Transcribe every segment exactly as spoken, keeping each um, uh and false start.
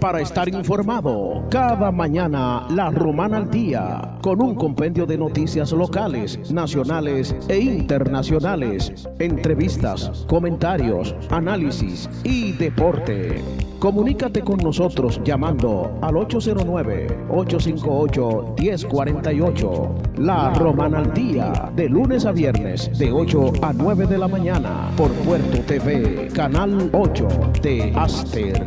para estar informado. Cada mañana, La Romana al Día, con un compendio de noticias locales, nacionales e internacionales, entrevistas, comentarios, análisis y deporte. Comunícate con nosotros llamando al ocho cero nueve, ocho cinco ocho, uno cero cuatro ocho. La Romana al Día, de lunes a viernes, de ocho a nueve de la mañana, por Puerto T V, Canal ocho de Aster.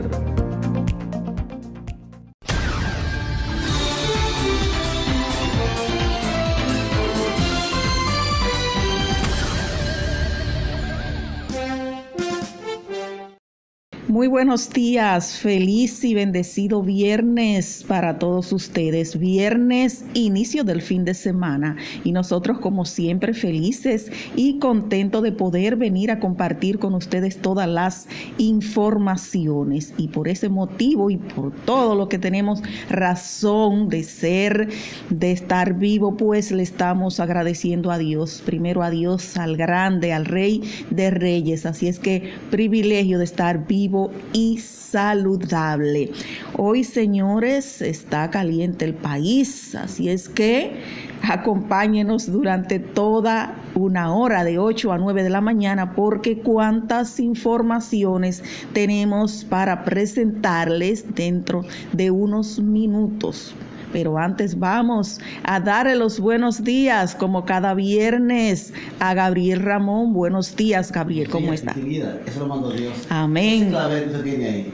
Muy buenos días, feliz y bendecido viernes para todos ustedes. Viernes, inicio del fin de semana, y nosotros como siempre felices y contentos de poder venir a compartir con ustedes todas las informaciones, y por ese motivo y por todo lo que tenemos razón de ser, de estar vivo, pues le estamos agradeciendo a Dios, primero a Dios, al grande, al Rey de Reyes. Así es que privilegio de estar vivo y saludable. Hoy, señores, está caliente el país, así es que acompáñenos durante toda una hora de ocho a nueve de la mañana, porque cuántas informaciones tenemos para presentarles dentro de unos minutos. Pero antes vamos a darle los buenos días, como cada viernes, a Gabriel Ramón. Buenos días, Gabriel. ¿Cómo sí, está? Eso lo mando Dios. Amén. ¿Qué clave usted tiene ahí?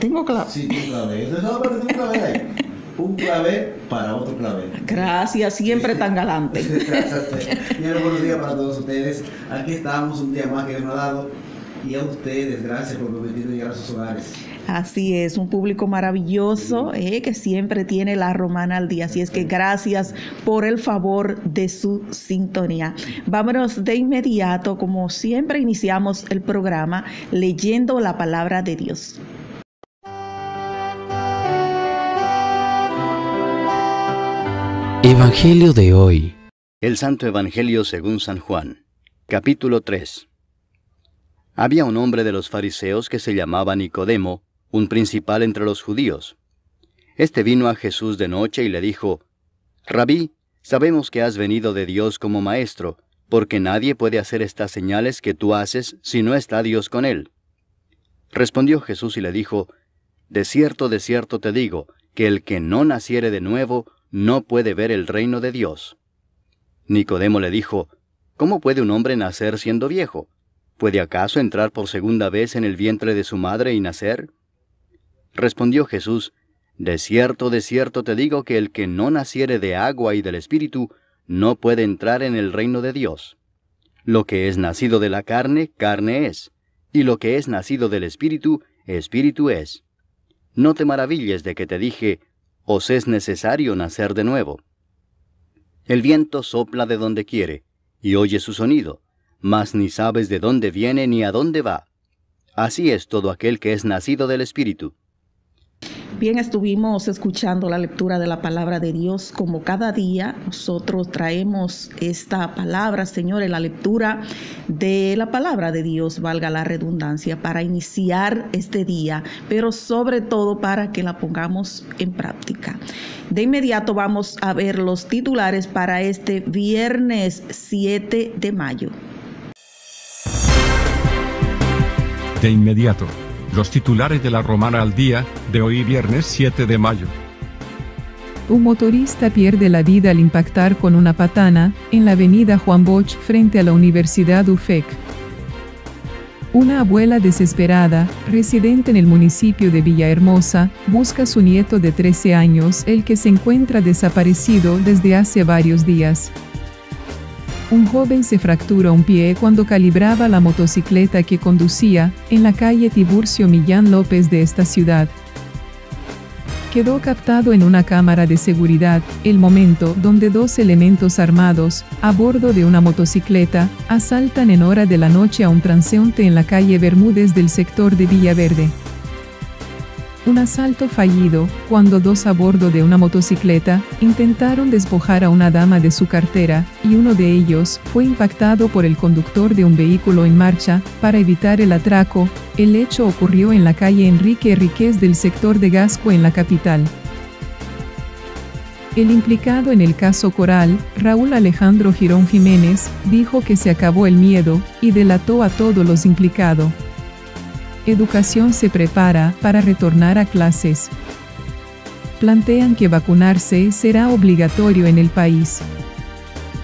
¿Tengo clave? Sí, tiene clave. ¿Usted sabe un clave ahí? Un clave para otro clave. Gracias, siempre sí, tan galante. Señores, buenos días para todos ustedes. Aquí estamos un día más que Dios nos ha dado. Y a ustedes, gracias por permitirme llegar a sus hogares. Así es, un público maravilloso eh, que siempre tiene La Romana al Día. Así es que gracias por el favor de su sintonía. Vámonos de inmediato, como siempre iniciamos el programa, leyendo la palabra de Dios. Evangelio de hoy. El Santo Evangelio según San Juan, capítulo tres. Había un hombre de los fariseos que se llamaba Nicodemo, un principal entre los judíos. Este vino a Jesús de noche y le dijo, «Rabí, sabemos que has venido de Dios como maestro, porque nadie puede hacer estas señales que tú haces si no está Dios con él». Respondió Jesús y le dijo, «De cierto, de cierto te digo, que el que no naciere de nuevo no puede ver el reino de Dios». Nicodemo le dijo, «¿Cómo puede un hombre nacer siendo viejo? ¿Puede acaso entrar por segunda vez en el vientre de su madre y nacer?» Respondió Jesús, «De cierto, de cierto te digo que el que no naciere de agua y del Espíritu no puede entrar en el reino de Dios. Lo que es nacido de la carne, carne es, y lo que es nacido del Espíritu, Espíritu es. No te maravilles de que te dije, os es necesario nacer de nuevo. El viento sopla de donde quiere, y oye su sonido, mas ni sabes de dónde viene ni a dónde va. Así es todo aquel que es nacido del Espíritu». Bien, estuvimos escuchando la lectura de la palabra de Dios. Como cada día, nosotros traemos esta palabra, señores, la lectura de la palabra de Dios, valga la redundancia, para iniciar este día, pero sobre todo para que la pongamos en práctica. De inmediato vamos a ver los titulares para este viernes siete de mayo. De inmediato. Los titulares de La Romana al Día, de hoy viernes siete de mayo. Un motorista pierde la vida al impactar con una patana, en la avenida Juan Bosch frente a la Universidad U F H E C. Una abuela desesperada, residente en el municipio de Villahermosa, busca a su nieto de trece años, el que se encuentra desaparecido desde hace varios días. Un joven se fractura un pie cuando calibraba la motocicleta que conducía, en la calle Tiburcio Millán López de esta ciudad. Quedó captado en una cámara de seguridad el momento donde dos elementos armados, a bordo de una motocicleta, asaltan en hora de la noche a un transeúnte en la calle Bermúdez del sector de Villaverde. un asalto fallido, cuando dos a bordo de una motocicleta, intentaron despojar a una dama de su cartera, y uno de ellos fue impactado por el conductor de un vehículo en marcha. Para evitar el atraco, el hecho ocurrió en la calle Enrique Enríquez del sector de Gascue en la capital. El implicado en el caso Coral, Raúl Alejandro Girón Jiménez, dijo que se acabó el miedo, y delató a todos los implicados. Educación se prepara para retornar a clases. Plantean que vacunarse será obligatorio en el país.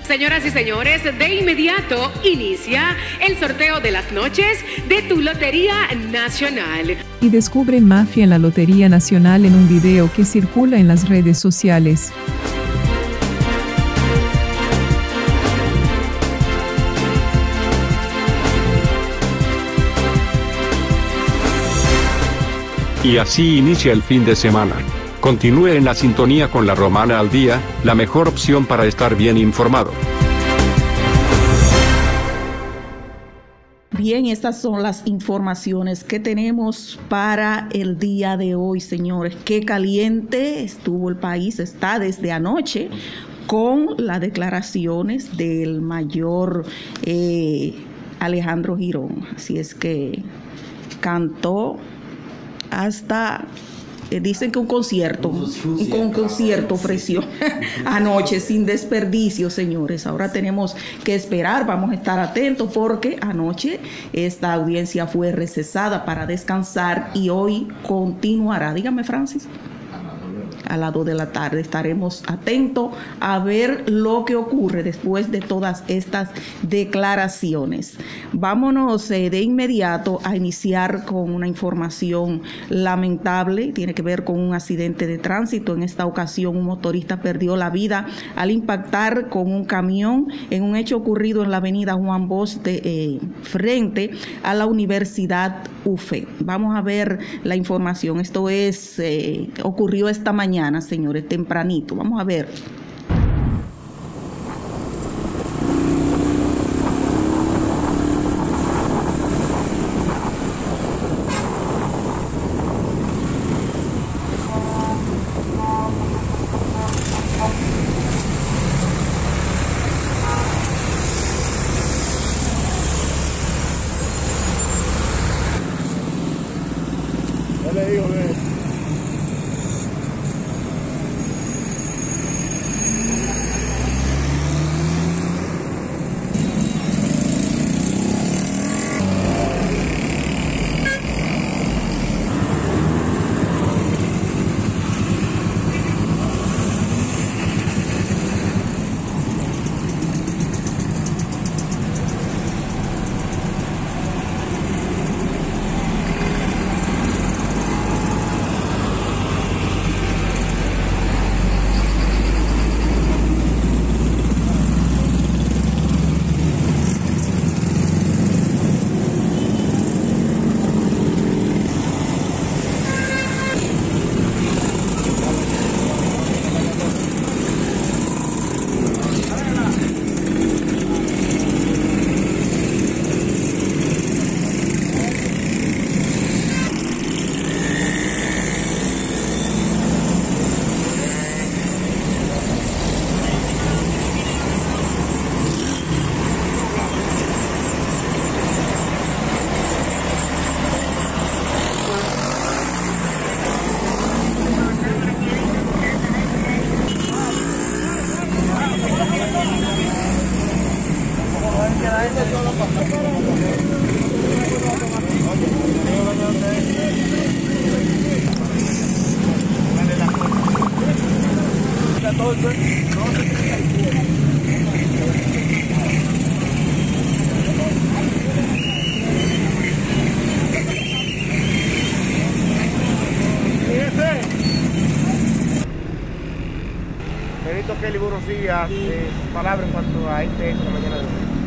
Señoras y señores, de inmediato inicia el sorteo de las noches de tu Lotería Nacional. Y descubre mafia en la Lotería Nacional en un video que circula en las redes sociales. Y así inicia el fin de semana. Continúe en la sintonía con La Romana al Día, la mejor opción para estar bien informado. Bien, estas son las informaciones que tenemos para el día de hoy, señores. Qué caliente estuvo el país, está desde anoche, con las declaraciones del mayor eh, Alejandro Girón. Así es que cantó hasta, eh, dicen que un concierto, un, un concierto ofreció anoche, sin desperdicio, señores. Ahora tenemos que esperar, vamos a estar atentos porque anoche esta audiencia fue recesada para descansar y hoy continuará. Dígame, Francis. A las dos de la tarde estaremos atentos a ver lo que ocurre después de todas estas declaraciones. Vámonos eh, de inmediato a iniciar con una información lamentable. Tiene que ver con un accidente de tránsito. En esta ocasión un motorista perdió la vida al impactar con un camión en un hecho ocurrido en la avenida Juan Bosch de, eh, frente a la Universidad U F H E C. Vamos a ver la información. Esto es eh, ocurrió esta mañana. Mañana, señores, tempranito. Vamos a ver.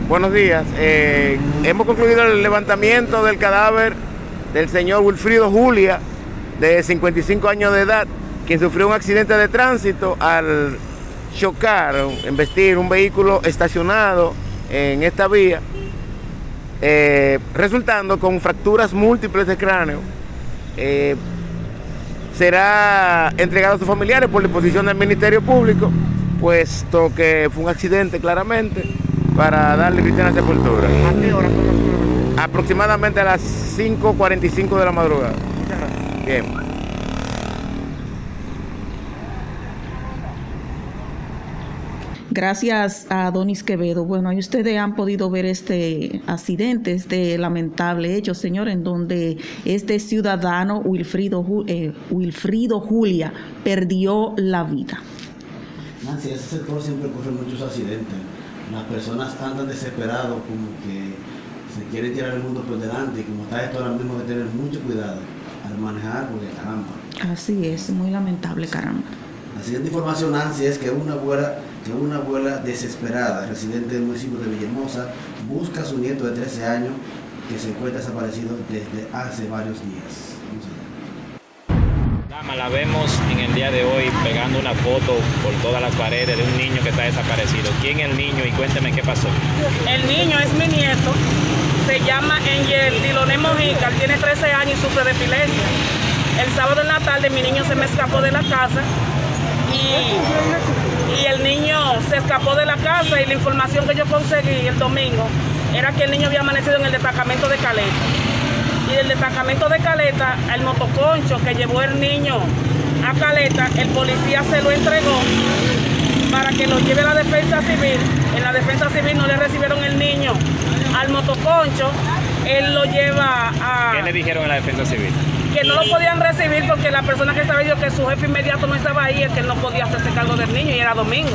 Buenos días, eh, hemos concluido el levantamiento del cadáver del señor Wilfrido Julia, de cincuenta y cinco años de edad, quien sufrió un accidente de tránsito al chocar, embestir un vehículo estacionado en esta vía, eh, resultando con fracturas múltiples de cráneo, eh, será entregado a sus familiares por disposición del Ministerio Público, puesto que fue un accidente claramente, para darle cristiana sepultura. ¿A qué hora? Aproximadamente a las cinco cuarenta y cinco de la madrugada. Muchas gracias. Bien. Gracias a Donis Quevedo. Bueno, ahí ustedes han podido ver este accidente, este lamentable hecho, señor, en donde este ciudadano Wilfrido, eh, Wilfrido Julia perdió la vida. Nancy, en ese sector siempre ocurren muchos accidentes. Las personas andan desesperadas, como que se quieren tirar el mundo por delante, y como está esto ahora mismo, hay que tener mucho cuidado al manejar, porque caramba. Así es, muy lamentable, caramba. La siguiente información, Nancy, es que una abuela, que una abuela desesperada, residente del municipio de Villahermosa, busca a su nieto de trece años, que se encuentra desaparecido desde hace varios días. Vamos allá. Dama, la vemos en el día de hoy pegando una foto por todas las paredes de un niño que está desaparecido. ¿Quién es el niño y cuénteme qué pasó? El niño es mi nieto, se llama Angel Diloné Mojica, tiene trece años y sufre de epilepsia. El sábado en la tarde mi niño se me escapó de la casa, Y, y el niño se escapó de la casa, y la información que yo conseguí el domingo era que el niño había amanecido en el destacamento de Caleta, y del destacamento de Caleta el motoconcho que llevó el niño a Caleta, el policía se lo entregó para que lo lleve a la defensa civil. En la defensa civil no le recibieron el niño al motoconcho, él lo lleva a... ¿Qué le dijeron en la defensa civil? Que no lo podían recibir porque la persona que estaba ahí, que su jefe inmediato no estaba ahí, es que él no podía hacerse cargo del niño, y era domingo.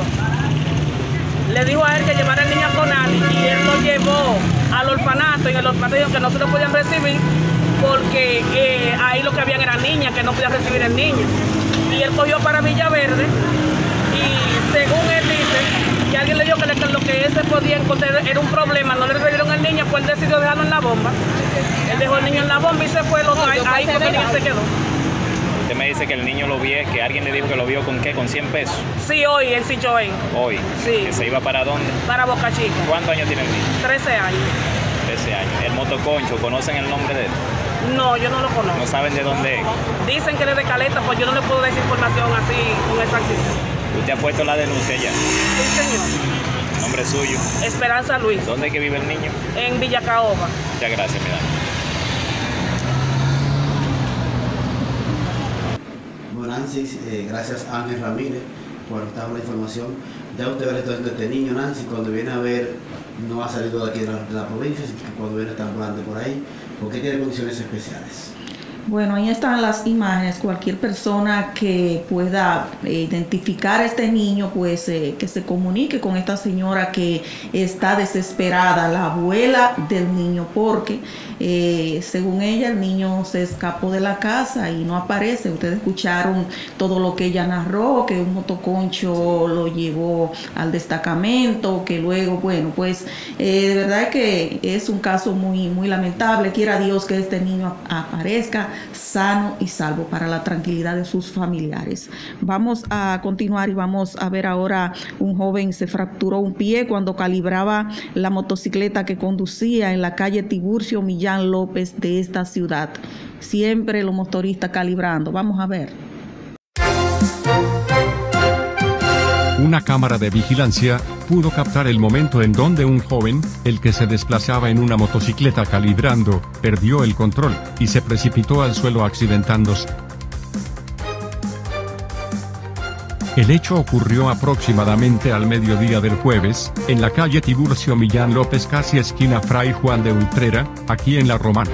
Le dijo a él que llevara al niño a Conal, y él lo llevó al orfanato, y en el orfanato dijo que no se lo podían recibir porque eh, ahí lo que habían eran niñas que no podían recibir el niño. Y él cogió para Villaverde, y según él dice que alguien le dijo que lo que él se podía encontrar era un problema, no le recibieron al niño, pues él decidió dejarlo en la bomba. Él dejó el niño en la bomba y se fue, lo trae, ahí porque el niño se quedó. Usted me dice que el niño lo vio, que alguien le dijo que lo vio con qué, con cien pesos. Sí, hoy, él sí, yo hoy. Hoy. Sí. ¿Que se iba para dónde? Para Boca Chica. ¿Cuántos años tiene el niño? trece años. trece años. ¿El motoconcho, conocen el nombre de él? No, yo no lo conozco. ¿No saben de dónde es? Dicen que él es de Caleta, pues yo no le puedo dar esa información así con exactitud. ¿Usted ha puesto la denuncia ya? Sí, señor. ¿Nombre suyo? Esperanza Luis. ¿Dónde es que vive el niño? En Villa Caoba. Muchas gracias, mi dama. Bueno, Nancy, eh, gracias a Ángel Ramírez por darnos la información. Ya usted ve la situación de este niño, Nancy, cuando viene a ver, no ha salido de aquí de la, de la provincia, así que cuando viene tan grande por ahí, porque tiene condiciones especiales. Bueno, ahí están las imágenes. Cualquier persona que pueda eh, identificar a este niño, pues eh, que se comunique con esta señora que está desesperada, la abuela del niño, porque eh, según ella el niño se escapó de la casa y no aparece. Ustedes escucharon todo lo que ella narró, que un motoconcho lo llevó al destacamento, que luego, bueno, pues eh, de verdad que es un caso muy, muy lamentable. Quiera Dios que este niño aparezca sano y salvo para la tranquilidad de sus familiares. Vamos a continuar y vamos a ver ahora un joven se fracturó un pie cuando calibraba la motocicleta que conducía en la calle Tiburcio Millán López de esta ciudad. Siempre los motoristas calibrando. Vamos a ver. Una cámara de vigilancia pudo captar el momento en donde un joven, el que se desplazaba en una motocicleta calibrando, perdió el control y se precipitó al suelo accidentándose. El hecho ocurrió aproximadamente al mediodía del jueves, en la calle Tiburcio Millán López, casi esquina Fray Juan de Utrera, aquí en La Romana.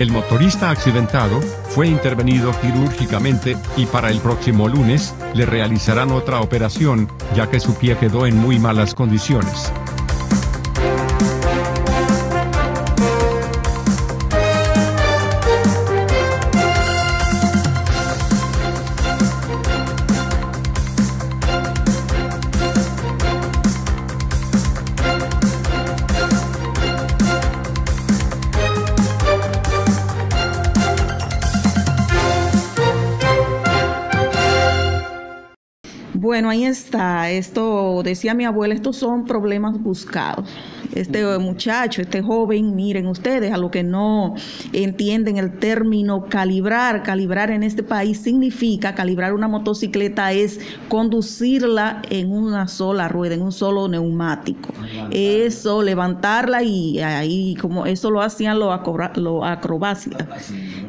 El motorista accidentado fue intervenido quirúrgicamente, y para el próximo lunes le realizarán otra operación, ya que su pie quedó en muy malas condiciones. Bueno, ahí está. Esto decía mi abuela, estos son problemas buscados. este muchacho, este joven, miren ustedes, a lo que no entienden el término calibrar, calibrar en este país significa, calibrar una motocicleta es conducirla en una sola rueda, en un solo neumático. Levantarla. Eso, levantarla y ahí, como eso lo hacían los lo acrobacias,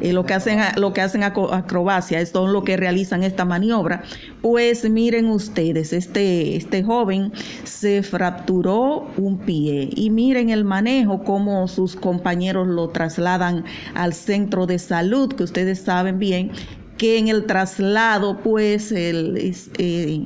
eh, lo que hacen, lo que hacen acrobacias, son lo que realizan esta maniobra. Pues miren ustedes, este, este joven se fracturó un pie y miren el manejo, cómo sus compañeros lo trasladan al centro de salud, que ustedes saben bien que en el traslado pues el, eh,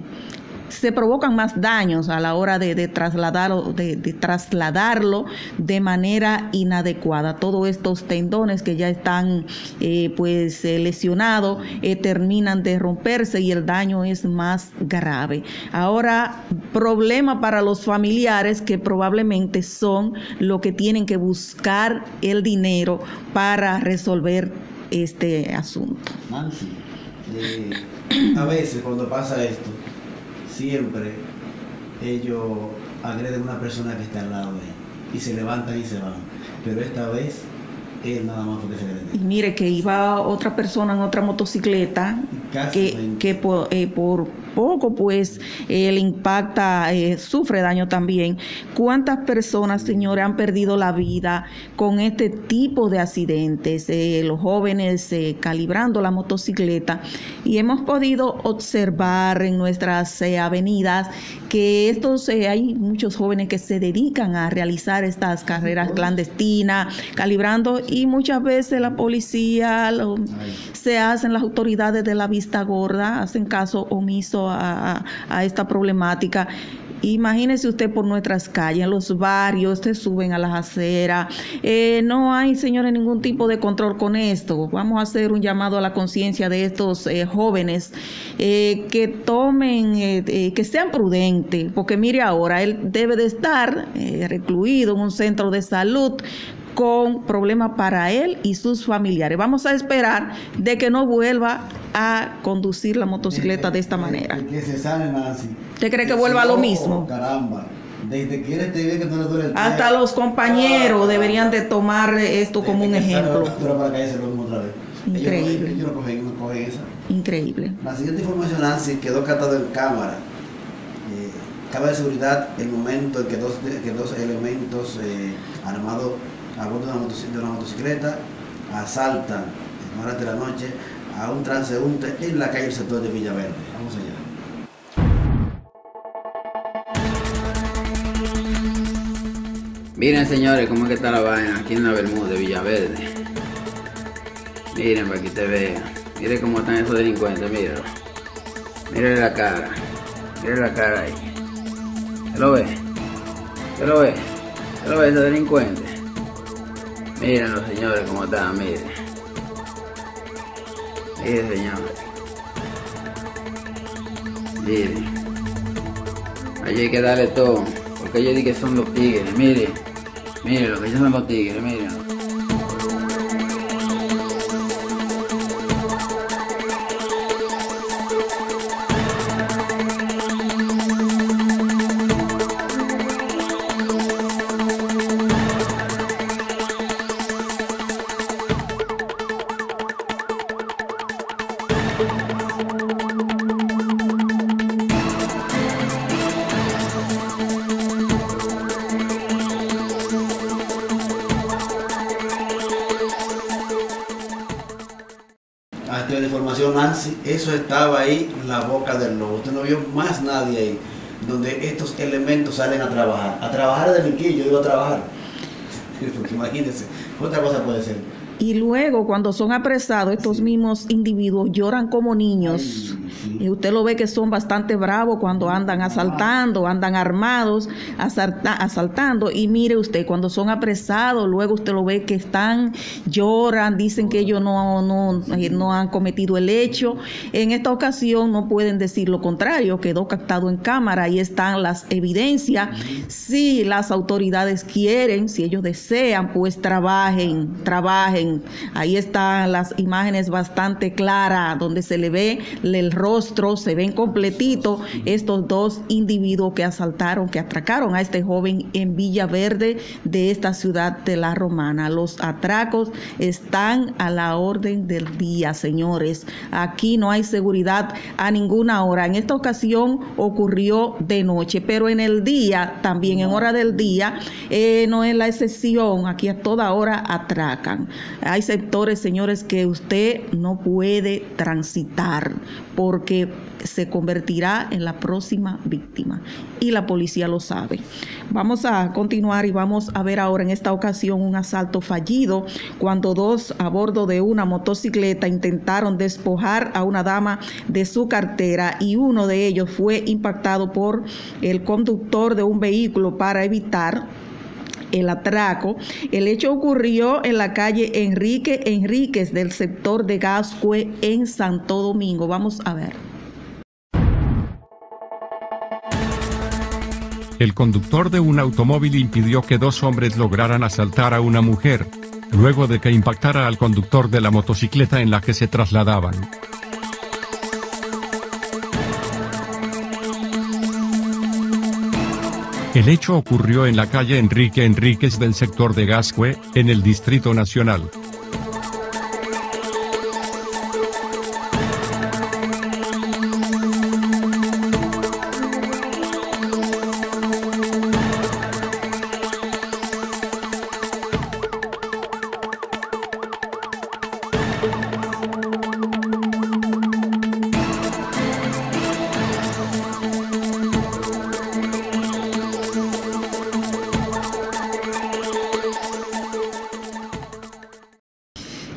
se provocan más daños a la hora de, de, trasladarlo, de, de trasladarlo de manera inadecuada. Todos estos tendones que ya están eh, pues eh, lesionados eh, terminan de romperse y el daño es más grave. Ahora, problema para los familiares, que probablemente son los que tienen que buscar el dinero para resolver este asunto. Nancy, eh, a veces cuando pasa esto, siempre ellos agreden a una persona que está al lado de él y se levantan y se van, pero esta vez él nada más porque se agrede. Y mire que iba otra persona en otra motocicleta que, que por, eh, por poco pues él impacta, eh, sufre daño también. ¿Cuántas personas, señores, han perdido la vida con este tipo de accidentes? Eh, los jóvenes eh, calibrando la motocicleta, y hemos podido observar en nuestras eh, avenidas que estos eh, hay muchos jóvenes que se dedican a realizar estas carreras clandestinas, calibrando, y muchas veces la policía, lo, se hacen las autoridades de la vista gorda, hacen caso omiso A, a esta problemática. Imagínese usted por nuestras calles, los barrios, se suben a las aceras. Eh, no hay, señores, ningún tipo de control con esto. Vamos a hacer un llamado a la conciencia de estos eh, jóvenes eh, que tomen, eh, eh, que sean prudentes, porque mire ahora, él debe de estar eh, recluido en un centro de salud con problemas para él y sus familiares. Vamos a esperar de que no vuelva a conducir la motocicleta de, de esta de, manera. De que se sale, Nancy. ¿Usted cree que, que vuelva a lo mismo? Caramba. Desde que eres te ve que no le duele el pie. Hasta los compañeros ah, deberían de tomar esto desde como un ejemplo. Para que se lo otra vez. Increíble. Ellos no cogen, ellos no cogen esa. Increíble. La siguiente información, Nancy, quedó captado en cámara. Eh, cámara de seguridad, el momento en que dos, que dos elementos eh, armados a bordo de una motocicleta asaltan en horas de la noche a un transeúnte en la calle del sector de Villaverde. Vamos allá. Miren, señores, cómo es que está la vaina aquí en la Bermuda de Villaverde. Miren, para que te vean. Miren cómo están esos delincuentes, mírenlo. Miren la cara. Miren la cara ahí. ¿Se lo ve? ¿Se lo ve? ¿Se lo ve esos delincuentes? Miren los señores como están, miren. Miren, señores. Miren. Allí hay que darle todo. Porque ellos dicen que son los tigres, miren. Miren lo que ellos son los tigres, miren. Eso estaba ahí, la boca del lobo. Usted no vio más nadie ahí, donde estos elementos salen a trabajar. A trabajar de miquillo, yo digo a trabajar. Porque imagínense, otra cosa puede ser. Y luego, cuando son apresados, estos sí. mismos individuos lloran como niños. Ay, sí. Y usted lo ve que son bastante bravos cuando andan asaltando, andan armados, asalta, asaltando. Y mire usted, cuando son apresados, luego usted lo ve que están, lloran, dicen que ellos no, no, no han cometido el hecho. En esta ocasión no pueden decir lo contrario, quedó captado en cámara, ahí están las evidencias. Si las autoridades quieren, si ellos desean, pues trabajen, trabajen. Ahí están las imágenes bastante claras, donde se le ve el rostro rostros, se ven completitos estos dos individuos que asaltaron, que atracaron a este joven en Villaverde de esta ciudad de La Romana. Los atracos están a la orden del día, señores. Aquí no hay seguridad a ninguna hora. En esta ocasión ocurrió de noche, pero en el día, también en hora del día, eh, no es la excepción. Aquí a toda hora atracan. Hay sectores, señores, que usted no puede transitar porque se convertirá en la próxima víctima y la policía lo sabe. Vamos a continuar y vamos a ver ahora en esta ocasión un asalto fallido cuando dos a bordo de una motocicleta intentaron despojar a una dama de su cartera y uno de ellos fue impactado por el conductor de un vehículo para evitar el atraco. El hecho ocurrió en la calle Enrique Enríquez del sector de Gascue en Santo Domingo. Vamos a ver. El conductor de un automóvil impidió que dos hombres lograran asaltar a una mujer, luego de que impactara al conductor de la motocicleta en la que se trasladaban. El hecho ocurrió en la calle Enrique Enríquez del sector de Gascue, en el Distrito Nacional.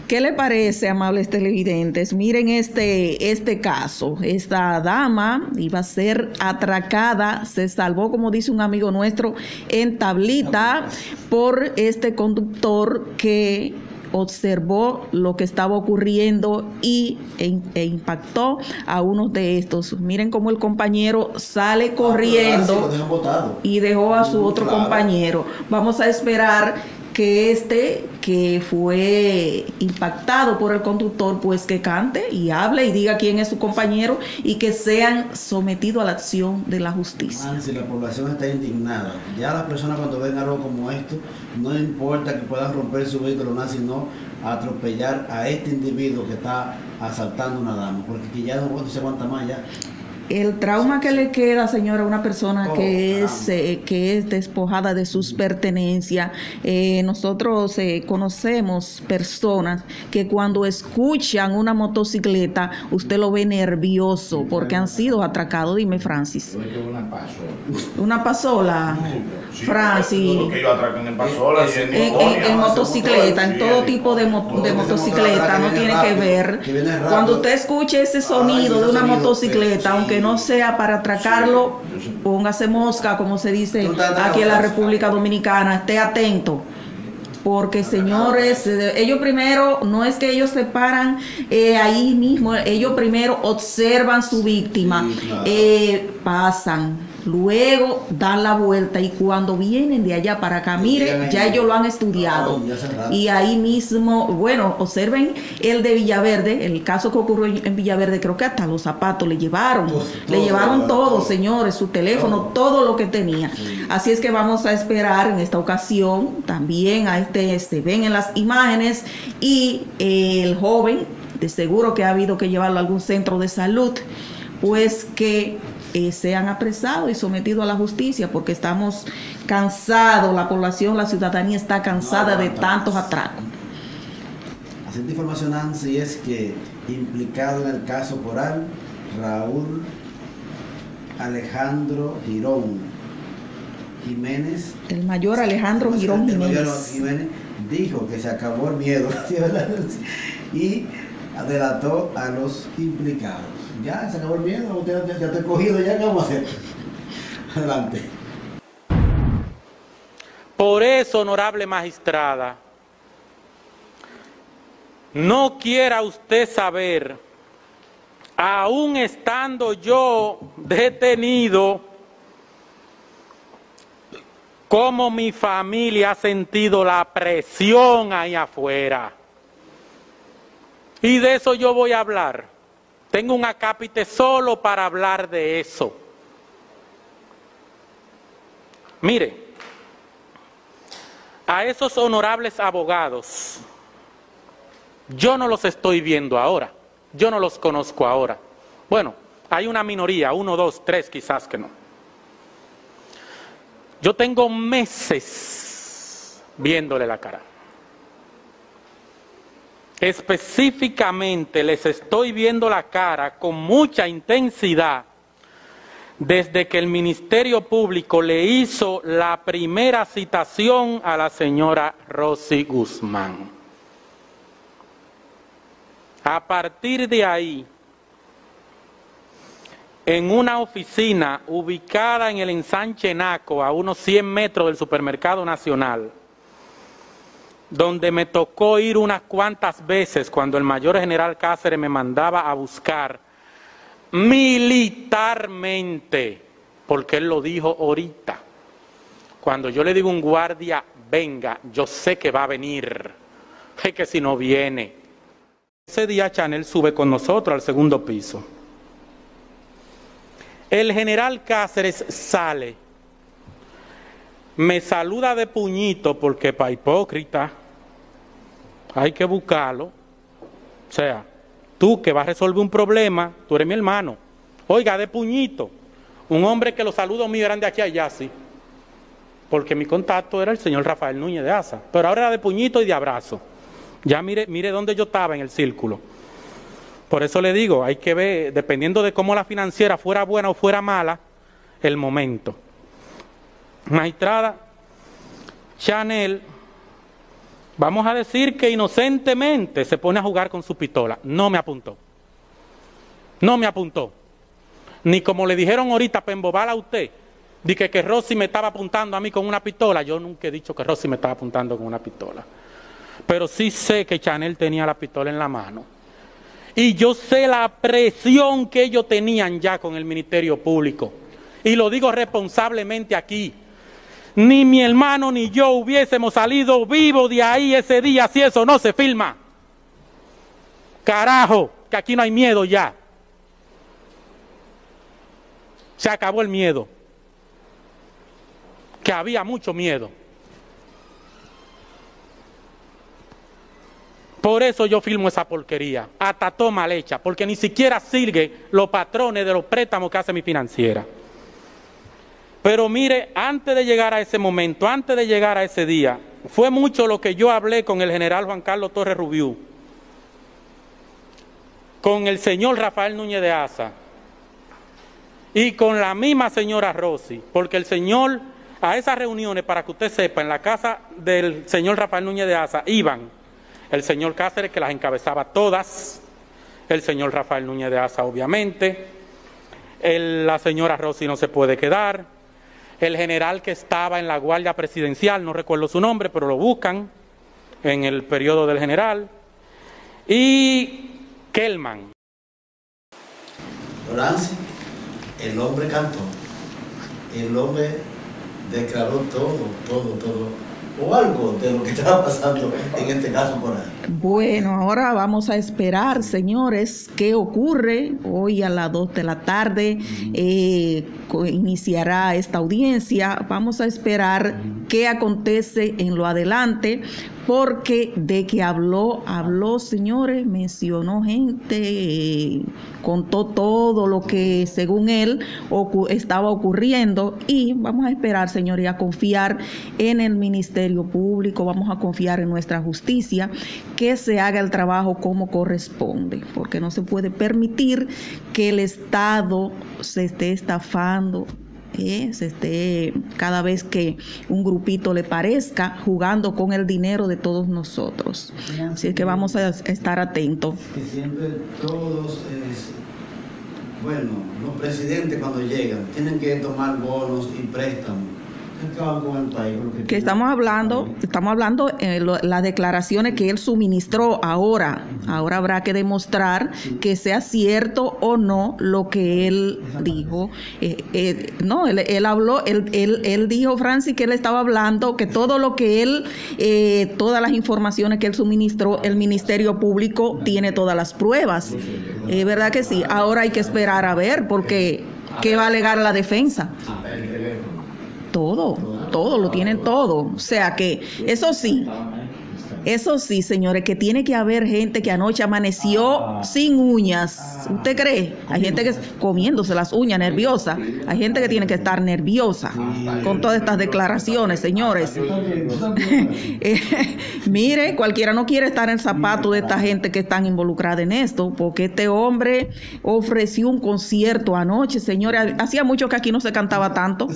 ¿Qué le parece, amables televidentes? Miren este, este caso. Esta dama iba a ser atracada, se salvó, como dice un amigo nuestro, en tablita por este conductor que observó lo que estaba ocurriendo y, e, e impactó a uno de estos. Miren cómo el compañero sale corriendo y dejó a su otro compañero. Vamos a esperar que este que fue impactado por el conductor, pues que cante y hable y diga quién es su compañero y que sean sometidos a la acción de la justicia. Nancy, la población está indignada. Ya las personas cuando ven algo como esto, no importa que puedan romper su vehículo, nada, sino atropellar a este individuo que está asaltando a una dama, porque ya no se aguanta más ya. El trauma que le queda, señora, a una persona que es, eh, que es despojada de sus pertenencias. Eh, nosotros eh, conocemos personas que cuando escuchan una motocicleta, usted lo ve nervioso porque han sido atracados. Dime, Francis. Una pasola. Una pasola. Sí, Francis. Todo que ellos atracan en pasola, es, y en, en, en, en motocicleta, en todo tipo de, mo todo de motocicleta, no tiene rápido, que ver. Que cuando usted escuche ese sonido, ay, de una sonido, motocicleta, aunque no sea para atracarlo, póngase mosca, como se dice aquí en la República Dominicana. Esté atento, porque señores, ellos primero, no es que ellos se paran eh, ahí mismo, ellos primero observan su víctima, eh, pasan, luego dan la vuelta y cuando vienen de allá para acá, miren, ya ellos lo han estudiado. Y ahí mismo, bueno, observen el de Villaverde, el caso que ocurrió en Villaverde, creo que hasta los zapatos le llevaron, pues, todo, le llevaron todo, todo, señores, su teléfono, todo, todo lo que tenía. Sí. Así es que vamos a esperar en esta ocasión, también a este, se ven en las imágenes y eh, el joven, de seguro que ha habido que llevarlo a algún centro de salud, pues que Eh, sean apresados y sometidos a la justicia, porque estamos cansados, la población, la ciudadanía está cansada de tantos atracos. Así de información, Nancy, es que implicado en el caso Coral, Raúl Alejandro Girón Jiménez. El mayor Alejandro Girón Jiménez. El mayor Jiménez dijo que se acabó el miedo y delató a los implicados. Ya se acabó el miedo, ya, ya, ya te he cogido, ya, ¿qué vamos a hacer? Adelante. Por eso, honorable magistrada, no quiera usted saber, aún estando yo detenido, cómo mi familia ha sentido la presión ahí afuera. Y de eso yo voy a hablar. Tengo un acápite solo para hablar de eso. Mire, a esos honorables abogados, yo no los estoy viendo ahora, yo no los conozco ahora. Bueno, hay una minoría, uno, dos, tres quizás que no. Yo tengo meses viéndole la cara. Específicamente les estoy viendo la cara con mucha intensidad desde que el Ministerio Público le hizo la primera citación a la señora Rosy Guzmán. A partir de ahí, en una oficina ubicada en el Ensanche Naco, a unos cien metros del Supermercado Nacional, donde me tocó ir unas cuantas veces cuando el mayor general Cáceres me mandaba a buscar militarmente, porque él lo dijo ahorita. Cuando yo le digo a un guardia, venga, yo sé que va a venir, es que si no viene. Ese día Chanel sube con nosotros al segundo piso. El general Cáceres sale, me saluda de puñito porque para hipócrita hay que buscarlo. O sea, tú que vas a resolver un problema, tú eres mi hermano. Oiga, de puñito. Un hombre que los saludos míos eran de aquí a allá, sí. Porque mi contacto era el señor Rafael Núñez de Asa. Pero ahora era de puñito y de abrazo. Ya mire, mire dónde yo estaba en el círculo. Por eso le digo, hay que ver, dependiendo de cómo la financiera fuera buena o fuera mala, el momento. Magistrada, Chanel, vamos a decir que inocentemente se pone a jugar con su pistola. No me apuntó. No me apuntó. Ni como le dijeron ahorita para embobar a usted, de que, que Rosy me estaba apuntando a mí con una pistola. Yo nunca he dicho que Rosy me estaba apuntando con una pistola. Pero sí sé que Chanel tenía la pistola en la mano. Y yo sé la presión que ellos tenían ya con el Ministerio Público. Y lo digo responsablemente aquí. Ni mi hermano ni yo hubiésemos salido vivos de ahí ese día si eso no se filma. Carajo, que aquí no hay miedo ya. Se acabó el miedo. Que había mucho miedo. Por eso yo filmo esa porquería, hasta toma mal hecha, porque ni siquiera sirve los patrones de los préstamos que hace mi financiera. Pero mire, antes de llegar a ese momento, antes de llegar a ese día, fue mucho lo que yo hablé con el general Juan Carlos Torres Rubiú, con el señor Rafael Núñez de Asa y con la misma señora Rosy, porque el señor, a esas reuniones, para que usted sepa, en la casa del señor Rafael Núñez de Asa iban el señor Cáceres, que las encabezaba todas, el señor Rafael Núñez de Asa, obviamente, el, la señora Rosy no se puede quedar, el general que estaba en la Guardia Presidencial, no recuerdo su nombre, pero lo buscan en el periodo del general, y Kelman. Lorenzi, el hombre cantó, el hombre declaró todo, todo, todo, o algo de lo que estaba pasando en este caso por ahí. Bueno, ahora vamos a esperar, señores, qué ocurre. Hoy a las dos de la tarde eh, iniciará esta audiencia. Vamos a esperar qué acontece en lo adelante, porque de que habló, habló, señores, mencionó gente, eh, contó todo lo que según él ocu- estaba ocurriendo, y vamos a esperar, señores, a confiar en el Ministerio Público, vamos a confiar en nuestra justicia, que se haga el trabajo como corresponde, porque no se puede permitir que el Estado se esté estafando, ¿eh? se esté cada vez que un grupito le parezca, jugando con el dinero de todos nosotros. Así que vamos a estar atentos. Que siempre todos, es, bueno, los presidentes cuando llegan tienen que tomar bonos y préstamos. Que estamos hablando, estamos hablando eh, lo, las declaraciones que él suministró ahora. Ahora habrá que demostrar que sea cierto o no lo que él dijo. Eh, eh, no, él, él habló, él, él, él dijo, Francis, que él estaba hablando, que todo lo que él, eh, todas las informaciones que él suministró, el Ministerio Público tiene todas las pruebas. Es eh, verdad que sí. Ahora hay que esperar a ver, porque ¿qué va a alegar la defensa? Todo, todo, lo tienen todo. O sea que, eso sí, eso sí, señores, que tiene que haber gente que anoche amaneció sin uñas. ¿Usted cree? Hay gente que comiéndose las uñas, nerviosa. Hay gente que tiene que estar nerviosa con todas estas declaraciones, señores. eh, mire, cualquiera no quiere estar en el zapato de esta gente que están involucrada en esto, porque este hombre ofreció un concierto anoche, señores. Hacía mucho que aquí no se cantaba tanto.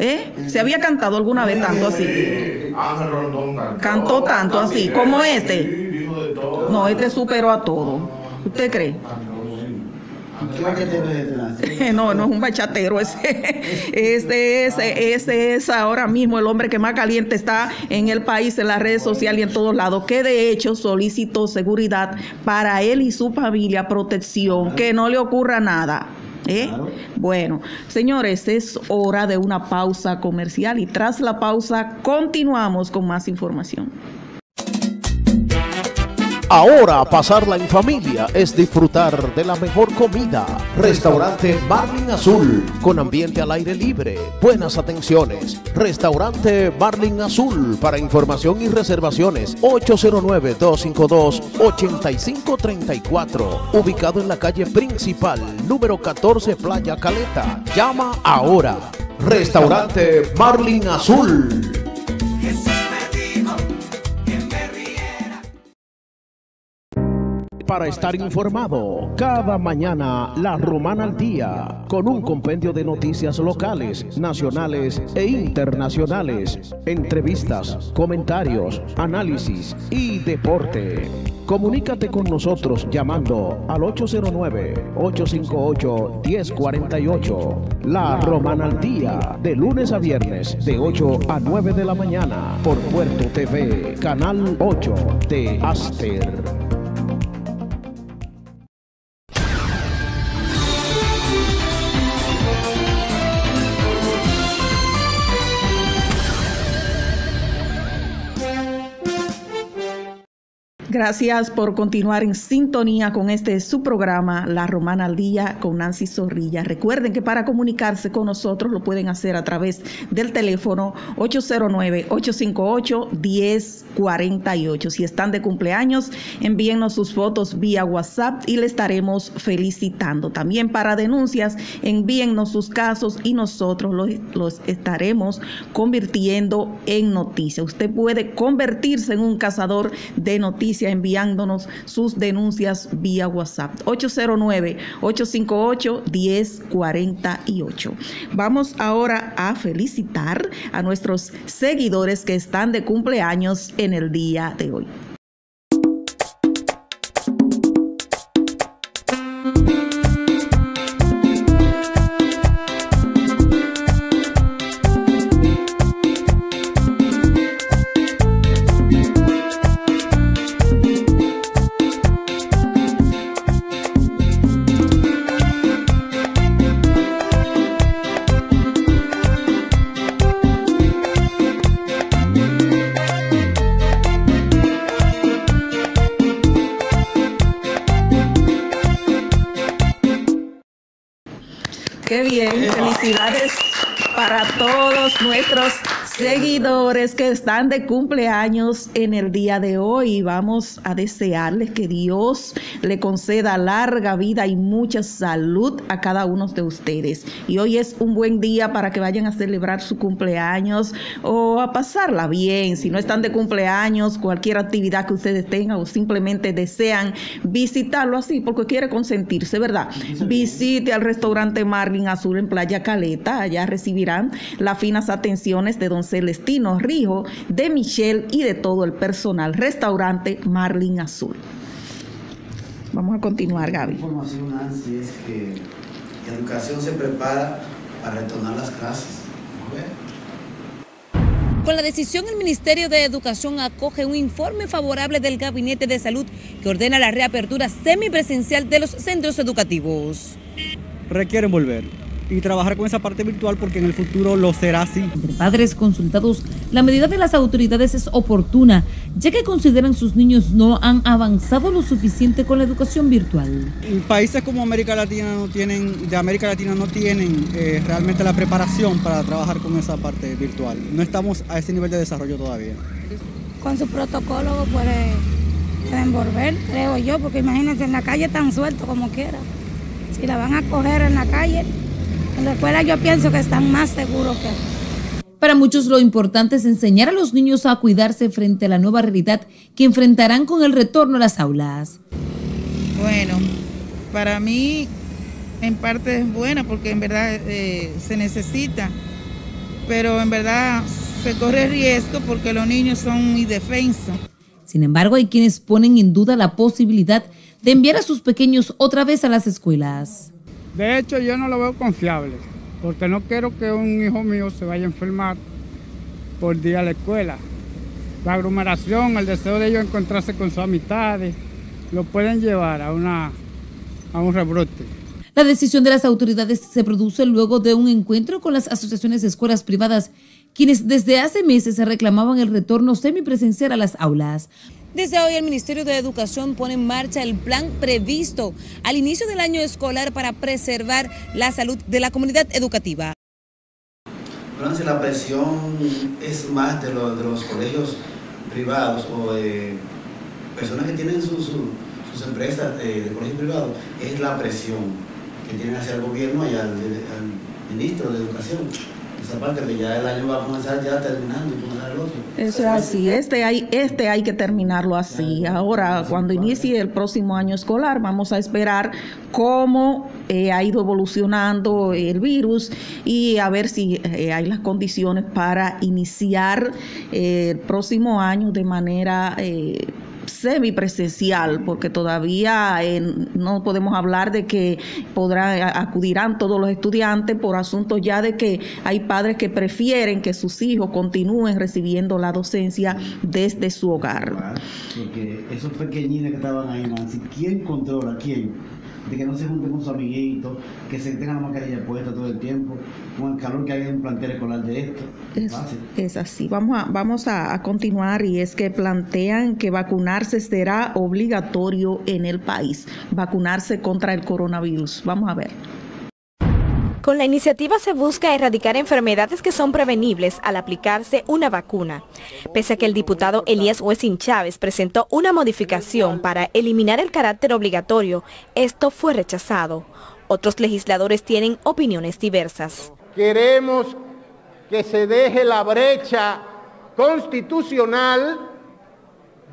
¿Eh? ¿Se había cantado alguna vez tanto así? Cantó tanto así. Sí, como este. No, este superó a todo. ¿Usted cree? No, no es un bachatero. Ese, ese, ese, ese es ahora mismo el hombre que más caliente está en el país, en las redes sociales y en todos lados, que de hecho solicitó seguridad para él y su familia, protección, que no le ocurra nada. ¿Eh? Claro. Bueno, señores, es hora de una pausa comercial y tras la pausa continuamos con más información. Ahora pasarla en familia es disfrutar de la mejor comida. Restaurante Marlin Azul, con ambiente al aire libre, buenas atenciones. Restaurante Marlin Azul, para información y reservaciones, ocho cero nueve, dos cinco dos, ocho cinco tres cuatro, ubicado en la calle principal, número catorce, Playa Caleta. Llama ahora. Restaurante Marlin Azul. Para estar informado, cada mañana La Romana al Día, con un compendio de noticias locales, nacionales e internacionales, entrevistas, comentarios, análisis y deporte. Comunícate con nosotros llamando al ocho cero nueve, ocho cinco ocho, uno cero cuatro ocho. La Romana al Día, de lunes a viernes, de ocho a nueve de la mañana, por Puerto T V, Canal ocho de Aster. Gracias por continuar en sintonía con este su programa La Romana al Día con Nancy Zorrilla. Recuerden que para comunicarse con nosotros lo pueden hacer a través del teléfono ocho cero nueve, ocho cinco ocho, uno cero cuatro ocho. Si están de cumpleaños, envíennos sus fotos vía WhatsApp y le estaremos felicitando. También para denuncias, envíennos sus casos y nosotros los, los estaremos convirtiendo en noticias. Usted puede convertirse en un cazador de noticias enviándonos sus denuncias vía WhatsApp, ocho cero nueve, ocho cinco ocho, uno cero cuatro ocho. Vamos ahora a felicitar a nuestros seguidores que están de cumpleaños en el día de hoy. Qué bien, felicidades para todos nuestros seguidores que están de cumpleaños en el día de hoy. Vamos a desearles que Dios le conceda larga vida y mucha salud a cada uno de ustedes. Y hoy es un buen día para que vayan a celebrar su cumpleaños o a pasarla bien. Si no están de cumpleaños, cualquier actividad que ustedes tengan o simplemente desean visitarlo así porque quiere consentirse, ¿verdad? Visite al restaurante Marlin Azul en Playa Caleta. Allá recibirán las finas atenciones de don Celestino Rijo, de Michelle y de todo el personal. Restaurante Marlin Azul. Vamos a continuar, Gaby. La información, Nancy, es que la educación se prepara para retornar las clases. ¿No? Con la decisión, el Ministerio de Educación acoge un informe favorable del Gabinete de Salud que ordena la reapertura semipresencial de los centros educativos. Requieren volver y trabajar con esa parte virtual porque en el futuro lo será así. Entre padres consultados, la medida de las autoridades es oportuna, ya que consideran sus niños no han avanzado lo suficiente con la educación virtual. Países como América Latina no tienen, de América Latina no tienen eh, realmente la preparación para trabajar con esa parte virtual. No estamos a ese nivel de desarrollo todavía. Con su protocolo puede envolver, creo yo, porque imagínense, en la calle tan suelto como quiera. Si la van a coger en la calle, en la escuela yo pienso que están más seguros que... Para muchos lo importante es enseñar a los niños a cuidarse frente a la nueva realidad que enfrentarán con el retorno a las aulas. Bueno, para mí en parte es buena porque en verdad eh, se necesita, pero en verdad se corre riesgo porque los niños son muy indefensos. Sin embargo, hay quienes ponen en duda la posibilidad de enviar a sus pequeños otra vez a las escuelas. De hecho, yo no lo veo confiable, porque no quiero que un hijo mío se vaya a enfermar por día a la escuela. La aglomeración, el deseo de ellos encontrarse con sus amistades, lo pueden llevar a, una, a un rebrote. La decisión de las autoridades se produce luego de un encuentro con las asociaciones de escuelas privadas, quienes desde hace meses reclamaban el retorno semipresencial a las aulas. Desde hoy el Ministerio de Educación pone en marcha el plan previsto al inicio del año escolar para preservar la salud de la comunidad educativa. Bueno, si la presión es más de, lo, de los colegios privados o de personas que tienen su, su, sus empresas de, de colegios privados, es la presión que tienen hacia el gobierno y al, al ministro de Educación. Esa parte que ya el año va a comenzar ya terminando y comenzar el otro. Eso es así, este hay, este hay que terminarlo así. Ahora, cuando inicie el próximo año escolar, vamos a esperar cómo eh, ha ido evolucionando el virus y a ver si eh, hay las condiciones para iniciar eh, el próximo año de manera... Eh, semipresencial, porque todavía eh, no podemos hablar de que podrán acudirán todos los estudiantes por asuntos ya de que hay padres que prefieren que sus hijos continúen recibiendo la docencia desde su hogar. Porque esos pequeñines que estaban ahí, Nancy, ¿quién controla? ¿Quién? De que no se junten con sus amiguitos, que se tengan la mascarilla puesta todo el tiempo, con el calor que hay en un plantel escolar de esto. Es, es así. Vamos, a, vamos a, a continuar, y es que plantean que vacunarse será obligatorio en el país, vacunarse contra el coronavirus. Vamos a ver. Con la iniciativa se busca erradicar enfermedades que son prevenibles al aplicarse una vacuna. Pese a que el diputado Elías Huesín Chávez presentó una modificación para eliminar el carácter obligatorio, esto fue rechazado. Otros legisladores tienen opiniones diversas. Queremos que se deje la brecha constitucional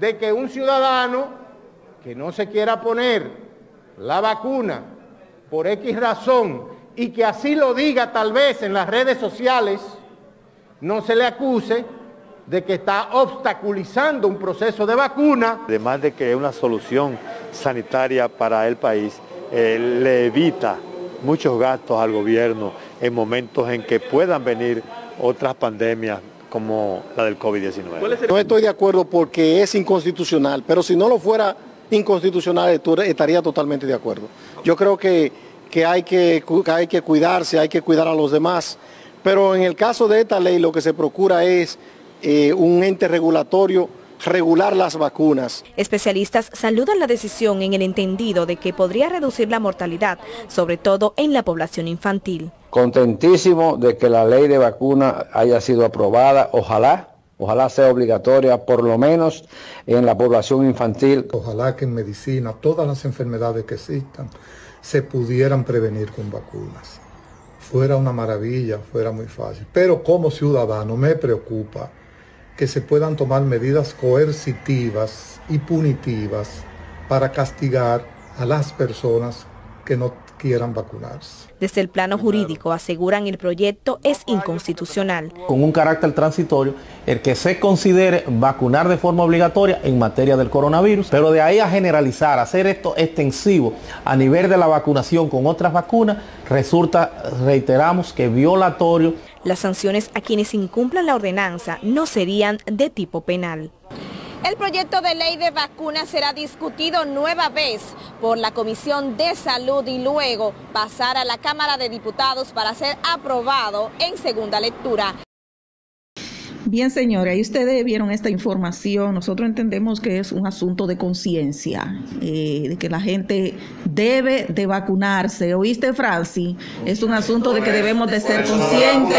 de que un ciudadano que no se quiera poner la vacuna por X razón, y que así lo diga tal vez en las redes sociales, no se le acuse de que está obstaculizando un proceso de vacuna. Además de que es una solución sanitaria para el país, eh, le evita muchos gastos al gobierno en momentos en que puedan venir otras pandemias como la del COVID diecinueve. No estoy de acuerdo porque es inconstitucional, pero si no lo fuera inconstitucional estaría totalmente de acuerdo. Yo creo que... Que hay, que hay que cuidarse, hay que cuidar a los demás, pero en el caso de esta ley lo que se procura es eh, un ente regulatorio, regular las vacunas. Especialistas saludan la decisión en el entendido de que podría reducir la mortalidad, sobre todo en la población infantil. Contentísimo de que la ley de vacuna haya sido aprobada, ojalá, ojalá sea obligatoria por lo menos en la población infantil. Ojalá que en medicina todas las enfermedades que existan se pudieran prevenir con vacunas. Fuera una maravilla, fuera muy fácil. Pero como ciudadano me preocupa que se puedan tomar medidas coercitivas y punitivas para castigar a las personas que no quieran vacunarse. Desde el plano jurídico aseguran el proyecto es inconstitucional. Con un carácter transitorio, el que se considere vacunar de forma obligatoria en materia del coronavirus, pero de ahí a generalizar, hacer esto extensivo a nivel de la vacunación con otras vacunas, resulta, reiteramos, que violatorio. Las sanciones a quienes incumplan la ordenanza no serían de tipo penal. El proyecto de ley de vacunas será discutido nueva vez por la Comisión de Salud y luego pasar a la Cámara de Diputados para ser aprobado en segunda lectura. Bien, señora, y ustedes vieron esta información. Nosotros entendemos que es un asunto de conciencia, eh, de que la gente debe de vacunarse. ¿Oíste, Francis? Es un asunto de que debemos de ser conscientes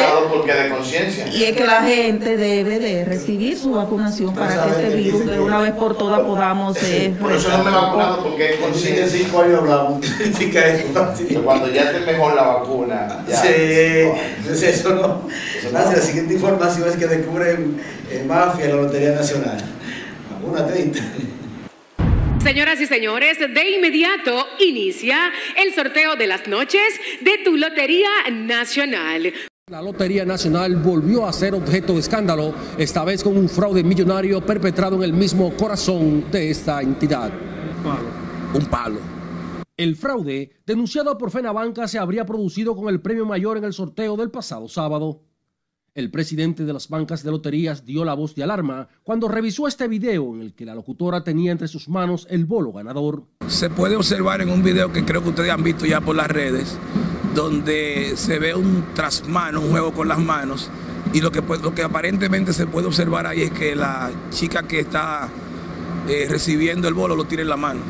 y es que la gente debe de recibir su vacunación para que este virus de una vez por todas podamos... Eh, por eso no me he vacunado, porque en cinco años hablamos. Cuando ya esté mejor la vacuna. Ya. Sí, entonces eso no. Entonces, la siguiente información es que descubre en mafia en la Lotería Nacional. Una treinta. Señoras y señores, de inmediato inicia el sorteo de las noches de tu Lotería Nacional. La Lotería Nacional volvió a ser objeto de escándalo, esta vez con un fraude millonario perpetrado en el mismo corazón de esta entidad. Un palo. Un palo. El fraude, denunciado por Fenabanca, se habría producido con el premio mayor en el sorteo del pasado sábado. El presidente de las bancas de loterías dio la voz de alarma cuando revisó este video en el que la locutora tenía entre sus manos el bolo ganador. Se puede observar en un video que creo que ustedes han visto ya por las redes, donde se ve un trasmano, un juego con las manos, y lo que, lo que aparentemente se puede observar ahí es que la chica que está eh, recibiendo el bolo lo tiene en la mano.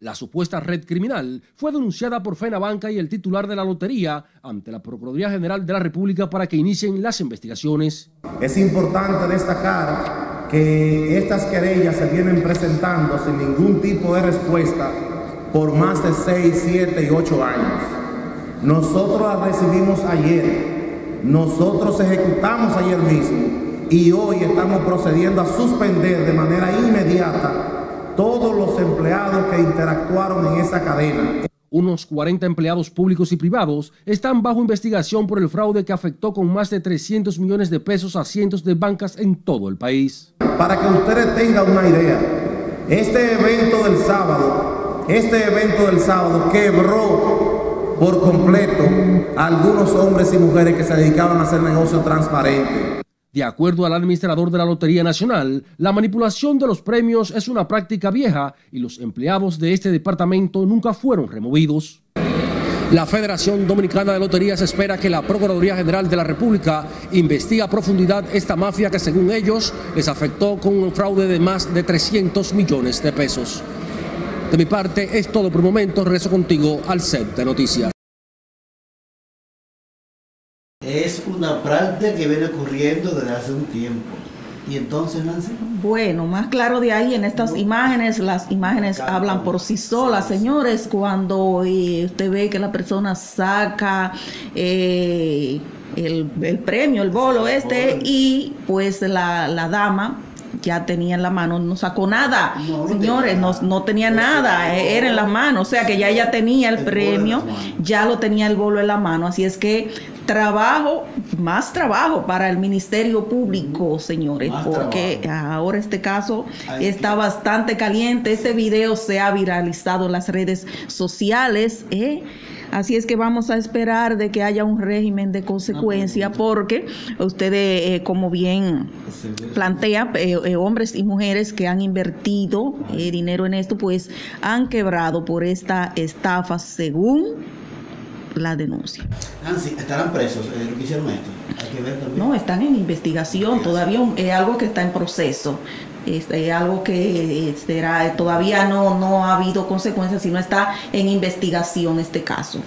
La supuesta red criminal fue denunciada por Fenabanca y el titular de la lotería ante la Procuraduría General de la República para que inicien las investigaciones. Es importante destacar que estas querellas se vienen presentando sin ningún tipo de respuesta por más de seis, siete y ocho años. Nosotros las recibimos ayer, nosotros ejecutamos ayer mismo y hoy estamos procediendo a suspender de manera inmediata todos los empleados que interactuaron en esa cadena. Unos cuarenta empleados públicos y privados están bajo investigación por el fraude que afectó con más de trescientos millones de pesos a cientos de bancas en todo el país. Para que ustedes tengan una idea, este evento del sábado, este evento del sábado quebró por completo a algunos hombres y mujeres que se dedicaban a hacer negocio transparente. De acuerdo al administrador de la Lotería Nacional, la manipulación de los premios es una práctica vieja y los empleados de este departamento nunca fueron removidos. La Federación Dominicana de Loterías espera que la Procuraduría General de la República investigue a profundidad esta mafia que, según ellos, les afectó con un fraude de más de trescientos millones de pesos. De mi parte, es todo por el momento. Regreso contigo al set de noticias. Es una práctica que viene ocurriendo desde hace un tiempo. ¿Y entonces, Nancy? Bueno, más claro de ahí en estas no. imágenes, las imágenes Calma. hablan por sí solas, sí, señores. Cuando eh, usted ve que la persona saca eh, el, el premio, el bolo sí, este, por... y pues la, la dama ya tenía en la mano, no sacó nada, no, señores, no, no tenía no, nada, no, era en la mano, o sea que ya ella tenía el, el premio, ya lo tenía el bolo en la mano, así es que trabajo, más trabajo para el Ministerio Público, señores, más porque trabajo. Ahora este caso Ay, está bastante caliente, este video se ha viralizado en las redes sociales, ¿eh? Así es que vamos a esperar de que haya un régimen de consecuencia porque ustedes, eh, como bien plantea, eh, eh, hombres y mujeres que han invertido eh, dinero en esto, pues han quebrado por esta estafa según la denuncia. Nancy, ¿estarán presos eh, lo que hicieron esto? Hay que ver también. No, están en investigación, sí, todavía es eh, algo que está en proceso. Este, algo que este, era, todavía no, no ha habido consecuencias, sino está en investigación este caso.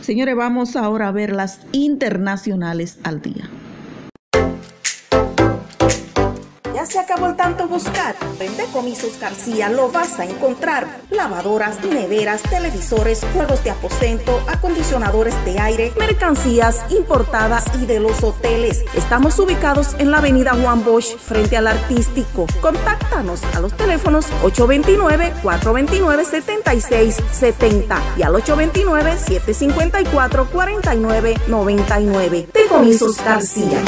Señores, vamos ahora a ver las internacionales al día. Ya se acabó el tanto buscar. En Decomisos García lo vas a encontrar. Lavadoras, neveras, televisores, juegos de aposento, acondicionadores de aire, mercancías importadas y de los hoteles. Estamos ubicados en la avenida Juan Bosch, frente al Artístico. Contáctanos a los teléfonos ocho dos nueve, cuatro dos nueve, siete seis siete cero y al ocho dos nueve, siete cinco cuatro, cuatro nueve nueve nueve. Decomisos García.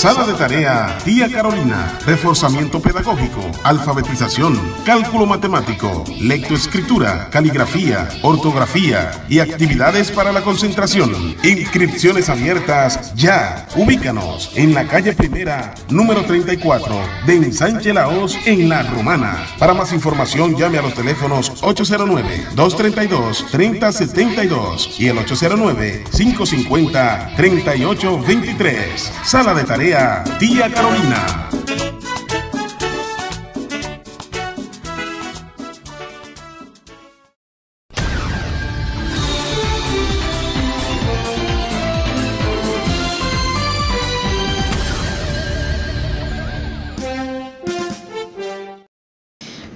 Sala de Tarea Tía Carolina, reforzamiento pedagógico, alfabetización, cálculo matemático, lectoescritura, caligrafía, ortografía y actividades para la concentración. Inscripciones abiertas ya. Ubícanos en la calle Primera, número treinta y cuatro, de Ensanche Laos, en La Romana. Para más información, llame a los teléfonos ocho cero nueve, dos tres dos, tres cero siete dos y el ocho cero nueve, cinco cinco cero, tres ocho dos tres. Sala de Tarea Tía Carolina.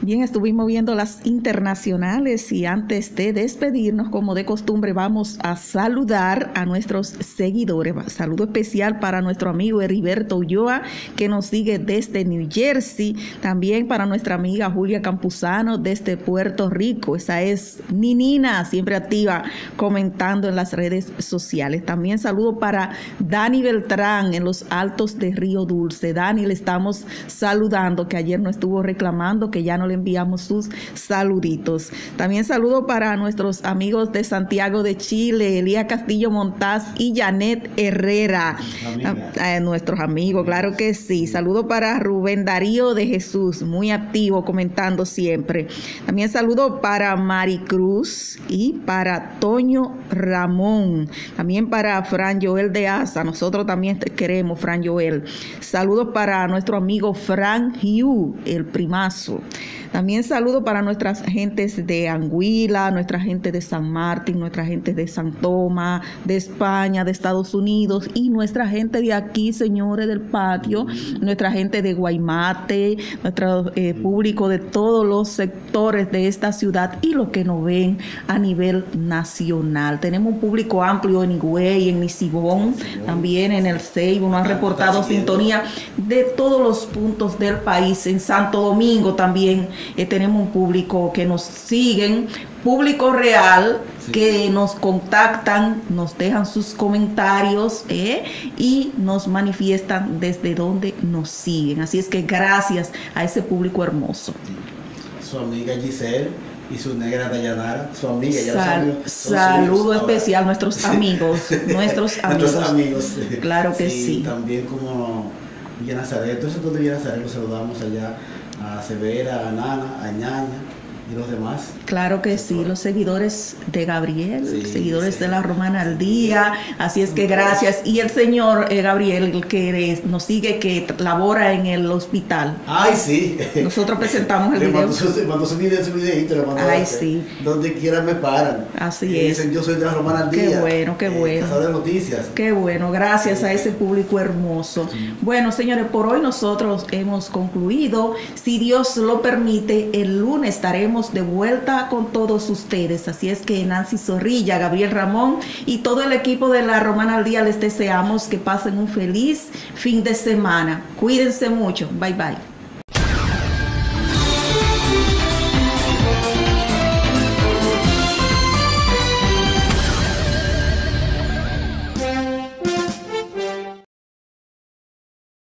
Bien, estuvimos viendo las internacionales y antes de despedirnos, como de costumbre, vamos a saludar a nuestros seguidores. Saludo especial para nuestro amigo Heriberto Ulloa, que nos sigue desde New Jersey. También para nuestra amiga Julia Campuzano desde Puerto Rico. Esa es Ninina, siempre activa comentando en las redes sociales. También saludo para Dani Beltrán en los Altos de Río Dulce. Dani, le estamos saludando, que ayer nos estuvo reclamando que ya no le enviamos sus saluditos. También saludo para nuestros amigos de Santiago de Chile, Elías Castillo Montaz y Janet Herrera. A, a nuestros amigos, claro que sí. Saludo para Rubén Darío de Jesús, muy activo, comentando siempre. También saludo para Maricruz y para Toño Ramón. También para Fran Joel de Asa. Nosotros también te queremos, Fran Joel. Saludos para nuestro amigo Fran Hugh, el primazo. También saludo para nuestras gentes de Anguila, nuestra gente de San Martín, nuestra gente de San Tomás, de España, de Estados Unidos y nuestra gente de aquí, señores del patio, nuestra gente de Guaymate, nuestro eh, público de todos los sectores de esta ciudad y los que nos ven a nivel nacional. Tenemos un público amplio en Higüey, en Nisibón, también en el Ceibo, nos han reportado sintonía de todos los puntos del país, en Santo Domingo también. También eh, tenemos un público que nos siguen, público real, sí, que nos contactan, nos dejan sus comentarios eh, y nos manifiestan desde donde nos siguen. Así es que gracias a ese público hermoso. Su amiga Giselle y su negra Dayanara, su amiga. Ya Sal los saludo especial ahora. A nuestros amigos, nuestros amigos. amigos sí. Claro que sí, sí. También como Nazaret, entonces cuando Nazaret los saludamos allá. A Severa, a Nana, a Ñaña y los demás. Claro que sí, los seguidores de Gabriel, sí, seguidores sí. de La Romana al Día, así es que gracias. Y el señor eh, Gabriel, que nos sigue, que labora en el hospital. Ay, sí. Nosotros presentamos el le video. Mandó su, mandó su video, su videito, le mandó. Ay, sí. Donde quiera me paran. Así y es. Dicen, yo soy de La Romana al Día. Qué bueno, qué eh, bueno. Casa de noticias. Qué bueno, gracias sí. a ese público hermoso. Sí. Bueno, señores, por hoy nosotros hemos concluido. Si Dios lo permite, el lunes estaremos de vuelta con todos ustedes. Así es que Nancy Zorrilla, Gabriel Ramón y todo el equipo de La Romana al Día les deseamos que pasen un feliz fin de semana. Cuídense mucho. Bye bye.